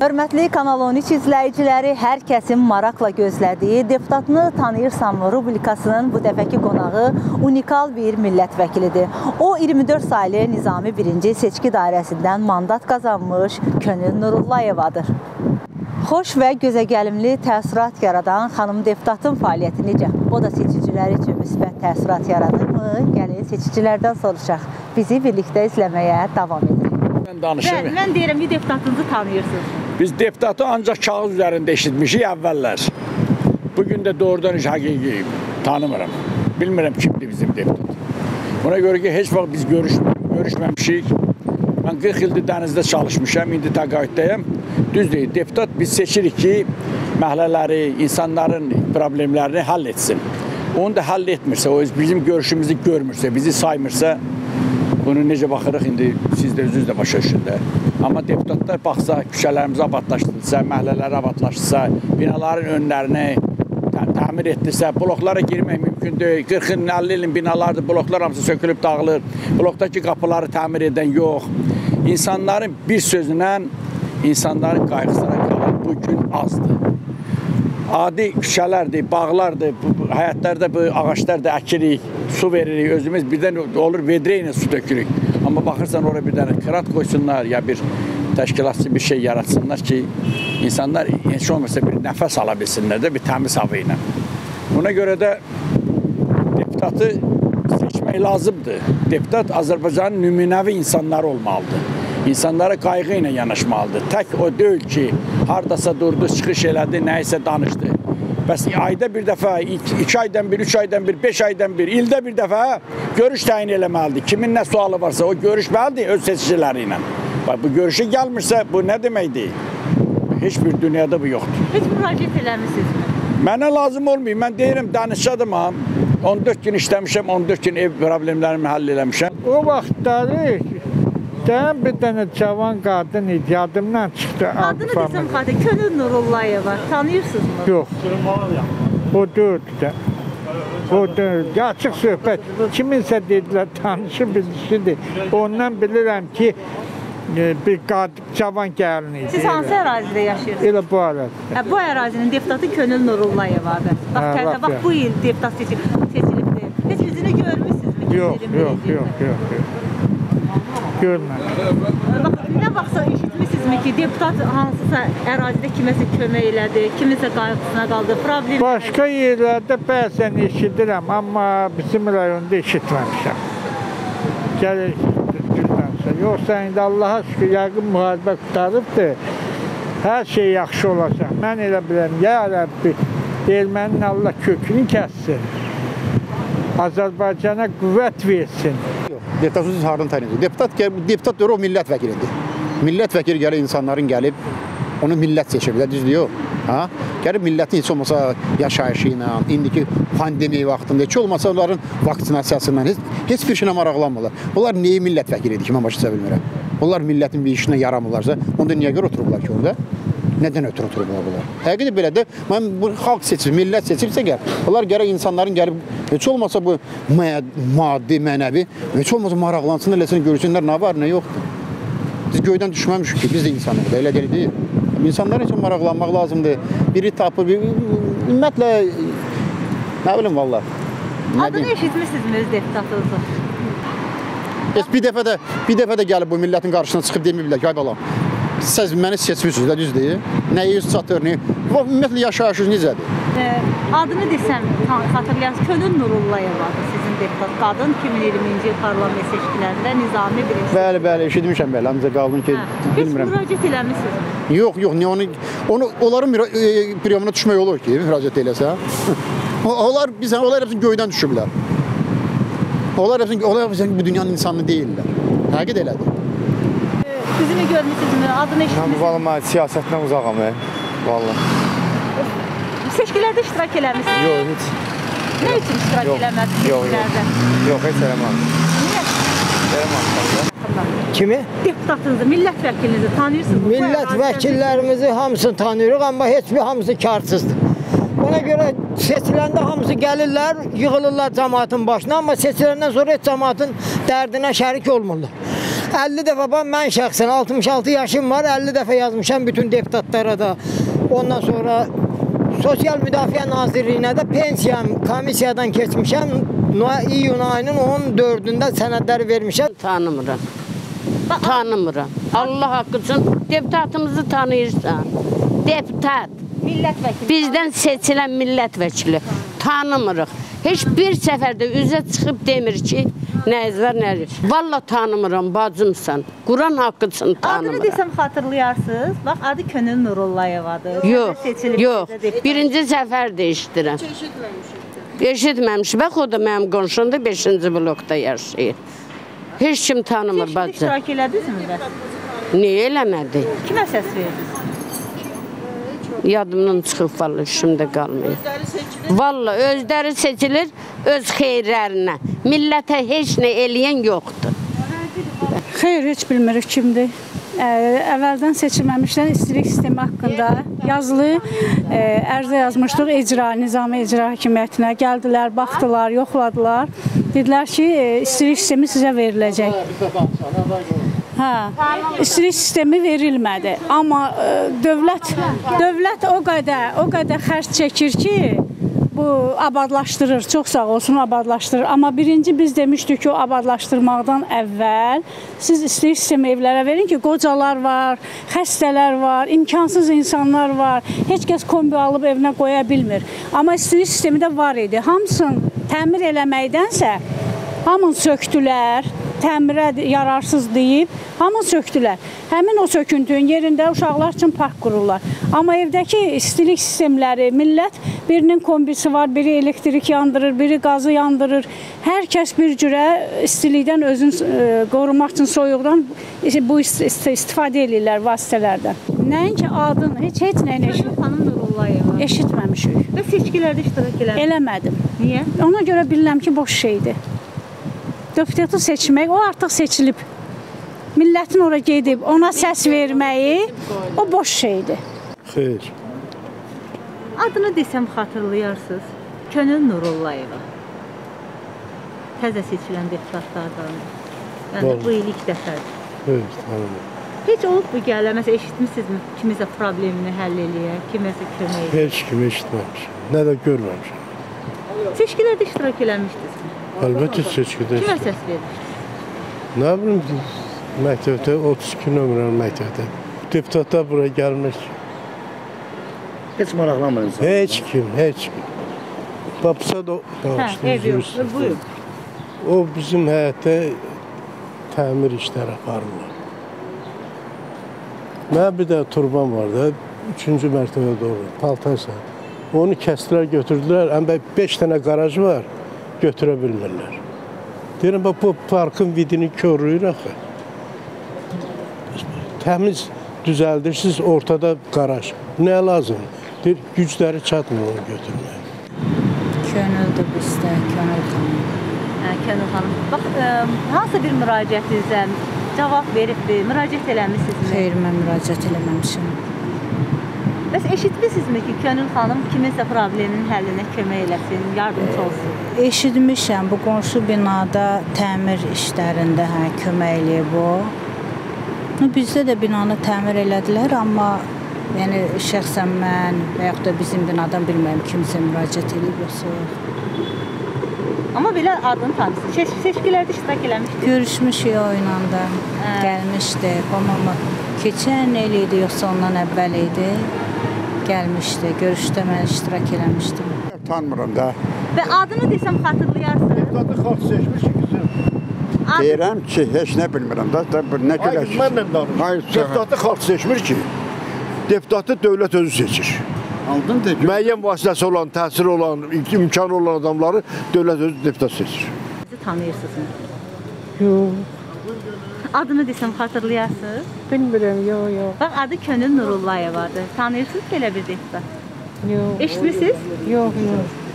Hörmətli Kanal 13 izləyiciləri, hər kəsin maraqla gözlədiyi deputatını tanıyırsamlı rubrikasının bu dəfəki qonağı unikal bir millət vəkilidir. O 24 saylı Nizami 1-ci seçki dairəsindən mandat qazanmış Könül Nurullayeva'dır. Xoş və gözəgəlimli təsirat yaradan xanım deputatın fəaliyyəti necə? O da seçicilər üçün müsbət təsirat yaradır mı? Gəlin seçicilərdən soruşaq. Bizi birlikdə izləməyə davam edin. Mən danışayım. Mən deyirəm, bir deputatınızı tanıyırsınız. Biz deputatı ancaq kağız üzərində eşitmişik əvvəllər. Bugün də doğrudan iş həqiqi tanımıram. Bilmirəm kimdir bizim deputat. Ona görə ki, heç vaxt biz görüşməmişik. Mən 40 ildir dənizdə çalışmışam, indi təqaüddəyəm. Düz deyil, deputat biz seçirik ki, məhlələri, insanların problemlərini həll etsin. Onu da həll etmirsə, o bizim görüşümüzü görmürsə, bizi saymırsa, bunu necə baxırıq indi siz də özünüz də başa düşün də. Amma deputatlar baxsa, küçələrimizi abadlaşdırsa, məhlələri abadlaşdırsa, binaların önlərini təmir etdirsə, bloklara girmək mümkün deyil. 40-50 ilin binalardır, bloklar hamısı sökülüb dağılır. Blokdakı qapıları təmir edən yox. İnsanların bir sözünlə, insanların qayğısına qalan bu gün azdır. Adi küçələrdir, bağlardır, həyətlərdə bu ağaçlar da əkirik, su veririk, özümüz birdən olur vedrə ilə su dökürük. Amma baxırsan, oraya bir dənə krat qoysunlar, ya bir təşkilatçı bir şey yaratsınlar ki, insanlar heç olmasa bir nəfəs ala bilsinlər də, bir təmiz hava ilə. Buna görə də deputatı seçmək lazımdır. Deputat Azərbaycanın nümunəvi insanları olmalıdır. İnsanlara qayğı ilə yanaşmalıdır. Tək o deyil ki, haradasa durdu, çıxış elədi, nəyisə danışdı. Bəs ayda bir dəfə, 2 aydan bir, 3 aydan bir, 5 aydan bir, ildə bir dəfə görüş təyin eləməlidir. Kimin nə sualı varsa o görüşməlidir öz seçiciləri ilə. Bu görüşə gəlmirsə bu nə deməkdir? Heç bir dünyada bu yoxdur. Heç müraciət eləmisinizmi? Mənə lazım olmuyor. Mən deyirəm, danışadımam. 14 gün işləmişəm, 14 gün ev problemlərimi həll eləmişəm. O vaxtları dəyən bir dənə cavan qadın idi, yadımdan çıxdı. Adını bizim qadın, Könül Nurullayeva. Tanıyırsınızmı? Yox. O dördü. Açıq söhbət. Kiminsə dedilər, tanışı bilişidir. Ondan bilirəm ki, bir cavan gəlin idi. Siz hansı ərazidə yaşayırsınız? Elə bu ərazidə. Bu ərazinin deputatı Könül Nurullayeva'dır. Bax, bu il deputat seçilibdir. Heç bizini görmüşsünüzmü? Yox. Görmədim. Nə vaxtsa işitmişsinizmi ki, deputat hansısa ərazidə kiməsə kömək elədi, kiminsə qayğısına qaldı, problem... Başqa yerlərdə bəzən işitirəm, amma bizim rayonda işitməmişəm. Gəlir işitirdənsə. Yoxsa indi Allaha şükür, yəqin müharibə qutarıbdır. Hər şey yaxşı olacaq. Mən elə biləm, ya Rəbbi, ermənin Allah kökünü kəssin. Azərbaycana qüvvət versin. Deputatsız hardan tanıyacaq? Deputat doğru o millət vəkilidir. Millət vəkili gəlib, insanların gəlib, onu millət seçir. Düzdür, yox. Gəlib millətin heç olmasa yaşayışı ilə, indiki pandemi vaxtında, heç olmasa onların vaksinasiyasından, heç bir şeylə maraqlanmırlar. Bunlar neyi millət vəkilidir ki, mən başa bilmirəm. Bunlar millətin bir işinə yaramırlarsa, onda niyə görə otururlar ki orada? Nədən ötürü otururlar bunlar? Həqiqətən belədir, mən bu xalq seçib, millət seçibsə gəl, bunlar gərək insanların gəlib, heç olmasa bu maddi, mənəvi, heç olmasa maraqlansınlar, eləsinə görürsünlər, nə var, nə yoxdur. Biz göydən düşməmişik ki, biz də insanıq, elə deyil. İnsanlara heç maraqlanmaq lazımdır, biri tapır, ümumiyyətlə, nə bilim, valla. Adını eşitmişsinizmi öz deputatınızı? Bir dəfə də gəlib bu millətin qarşısına çıxıb deməyiblər ki, ay balam, siz məni seçmişsiniz də, düz deyil. Nəyə üz çatır, nəyə? Ümumiyyətlə, yaşayışınız necədir? Adını desəm, xatırlayarsanız, Könül Nurullayevadır sizin deputat qadın 2020-ci il parlament seçkilərində Nizami 1-ci. Bəli, eşitmişəm belə, ancaq qaldın ki, bilmirəm. Heç müraciət eləmişsiniz? Yox, onların priyamına düşmək olur ki, müraciət eləsə. Onlar hepsini göydən düşüblər. Onlar hepsini bu dünyanın insanı deyirlər. Həqiqət elədir. Sizini görmüşsünüzmü? Adını eşitmişsiniz? Valla, mən siyasətdən uzaqam, valla. Seçkilərdə iştirak eləmişsiniz? Yox, heç. Nə üçün iştirak eləmədiniz seçkilərdə? Yox, heç eləmədim. Niyə? Eləmədim. Kimi? Deputatınızı, millət vəkilinizi tanıyırsınız? Millət vəkillərimizi hamısını tanıyırıq, amma heç bir hamısı karsızdır. Ona görə seçiləndə hamısı gəlirlər, yığılırlar cəmaatın başına, amma seçiləndən sonra heç cəmaatın dərdinə şərik olmurlar. 50 defa ben şəxsən 66 yaşım var, 50 defa yazmışam bütün deputatlara da. Ondan sonra Sosyal Müdafiə Nazirliyinə de pensiyam komissiyadan keçmişəm. İyun ayının 14-də sənədləri vermişəm. Tanımıram. Tanımıram. Allah haqqı üçün deputatımızı tanıyırsan. Deputat. Bizden seçilen milletvekili. Tanımırıq. Hiçbir seferde üzə çıxıb demir ki, nəyiz var, nəyiz. Valla tanımıram, bacımsan. Quran haqqı üçün tanımıram. Adını desəm xatırlayarsınız. Bax, adı Könül Nurullayeva'dır. Yox, yox. Birinci səfər dəyişdirəm. Eşitməmişim. Bax, o da mənim qonşumda 5-ci blokda yaşayır. Heç kim tanımır bacım. Seçimdə iştirak elədiniz mi bəs? Niyə eləmədi? Kimə səs verdiniz? Yadımdan çıxıb, valla işimdə qalmayıb. Valla özləri seçilir, öz xeyirlərinə. Millətə heç nə eləyən yoxdur. Xeyir heç bilmirik kimdir. Əvvəldən seçilməmişdən istilik sistemi haqqında yazılı ərzə yazmışdıq Nizami İcra Hakimiyyətinə. Gəldilər, baxdılar, yoxladılar. Dedilər ki, istilik sistemi sizə veriləcək. İstilik sistemi verilmədi. Amma dövlət o qədər xərc çəkir ki, bu abadlaşdırır, çox sağ olsun abadlaşdırır. Amma birinci biz demişdik ki, o abadlaşdırmaqdan əvvəl siz istilik sistemi evlərə verin ki, qocalar var, xəstələr var, imkansız insanlar var, heç kəs kombi alıb evinə qoya bilmir. Amma istilik sistemi də var idi. Hamısını təmir eləməkdənsə, hamını söktülər, təmirə yararsız deyib, hamı söktülər. Həmin o söküntünün yerində uşaqlar üçün park qururlar. Amma evdəki istilik sistemləri, millət birinin kombisi var, biri elektrik yandırır, biri qazı yandırır. Hər kəs bir cürə istilikdən özünü qorumaq üçün soyuqdan bu istifadə edirlər vasitələrdən. Nəinki adını, heç nəyini eşitməmişik. Və seçkilərdə iştirak eləmədim. Eləmədim. Niyə? Ona görə bilirəm ki, boş şeydir. Deputatı seçmək, o artıq seçilib. Millətin ora gedib, ona səs verməyi, o boş şeydir. Xeyr. Adını desəm xatırlayarsınız, Könül Nurullayeva. Təzə seçilən deputatlardan. Yəni bu il ilk dəfədir. Xeyr, tanımam. Heç olub bu gələ, məsələn, eşitmisinizmi? Kimisə problemini həll eləyə, kimisə kömək edir? Heç kimi eşitməmişəm, nə də görməmişəm. Seçkilərdə iştirak eləmişdinizmi? Əlbəttə seçkidə iştirak. Kimə səs vermişsiniz? Nə bilim, məktəbdə, 32 nömrəli məktəbdə. Deputatlar buraya gəlmək. Heç maraqlanmır insan. Heç kim, heç kim. Babısa da bağışlayırsınız. Buyur. O bizim həyətdə təmir işləri aparırlar. Mənə bir də turban vardı, 3-cü mərtəbə doğru, paltaysa. Onu kəsdilər, götürdülər, əmbək 5 dənə qaraj var. Götürə bilmirlər. Deyirəm, bu parkın vidini körlüyür axı. Təmiz düzəldirsiniz, ortada qaraj. Nə lazım? Deyir, gücləri çatmıyor onu götürməyə. Könüldür bu istək, Könül xanım. Könül xanım. Bax, hansı bir müraciətinizə cavab veribdir? Müraciət eləmişsiniz mi? Xeyr, mən müraciət eləməmişim. Bəs eşitmişsinizmi ki, Könül xanım kiminsə probleminin həllinə kömək eləsin, yardımcı olsun? Eşitmişəm, bu qonşu binada təmir işlərində kömək eləyib o. Bizdə də binanı təmir elədilər, amma şəxsən mən və yaxud da bizim binadan bilməyəm kimsə müraciət eləyib yoxsa. Amma belə adını tanısın, seçkilərdə iştirak eləmişdir. Görüşmüşük o inanda, gəlmişdi, amma keçən el idi yoxsa ondan əvvəl idi. Gəlmişdi, görüşdə mən iştirak eləmişdim. Tanmıram da. Və adını desəm xatırlayarsınız? Deputatı xalq seçmişik, qızım. Deyirəm ki, heç nə bilmirəm da, nə görək ki? Mən danışım. Deputatı xalq seçmir ki, deputatı dövlət özü seçir. Müəyyən vasitəsi olan, təsiri olan, imkanı olan adamları dövlət özü deputat seçir. Sizi tanıyırsınız? Yox. Adını desəm xatırlayarsınız? Bilmirəm, yox, yox. Bax, adı Könül Nurullayeva. Tanıyırsınız belə bir deputat? Yox. Eşitmisiniz? Yox, yox.